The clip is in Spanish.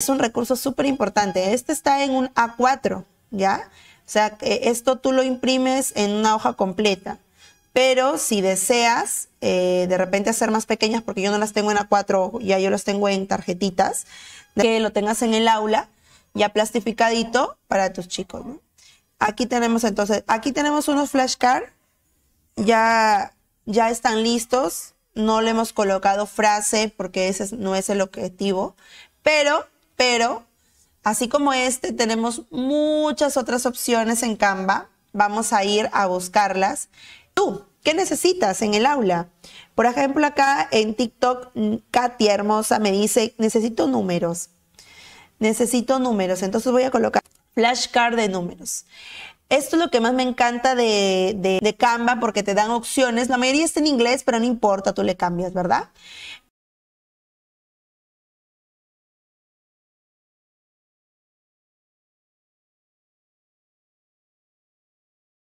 Es un recurso súper importante. Este está en un A4, ¿ya? O sea, esto tú lo imprimes en una hoja completa. Pero si deseas de repente hacer más pequeñas, porque yo no las tengo en A4, ya yo las tengo en tarjetitas, que lo tengas en el aula, ya plastificadito para tus chicos, ¿no? Aquí tenemos entonces, aquí tenemos unos flashcards, ya están listos. No le hemos colocado frase porque ese no es el objetivo, pero así como este, tenemos muchas otras opciones en Canva. Vamos a ir a buscarlas. Tú, ¿qué necesitas en el aula? Por ejemplo, acá en TikTok, Katia Hermosa me dice, necesito números. Necesito números. Entonces voy a colocar flashcard de números. Esto es lo que más me encanta de Canva, porque te dan opciones. La mayoría está en inglés, pero no importa, tú le cambias, ¿verdad?